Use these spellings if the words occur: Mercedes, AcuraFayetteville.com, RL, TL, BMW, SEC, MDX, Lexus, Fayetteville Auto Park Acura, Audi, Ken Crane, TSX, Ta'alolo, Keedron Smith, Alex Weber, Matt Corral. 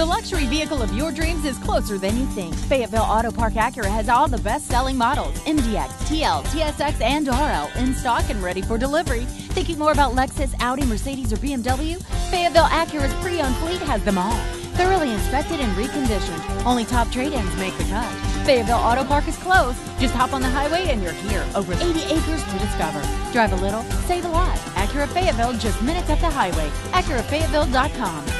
The luxury vehicle of your dreams is closer than you think. Fayetteville Auto Park Acura has all the best-selling models, MDX, TL, TSX, and RL, in stock and ready for delivery. Thinking more about Lexus, Audi, Mercedes, or BMW? Fayetteville Acura's pre-owned fleet has them all. Thoroughly inspected and reconditioned. Only top trade-ins make the cut. Fayetteville Auto Park is close. Just hop on the highway and you're here. Over 80 acres to discover. Drive a little, save a lot. Acura Fayetteville, just minutes up the highway. AcuraFayetteville.com.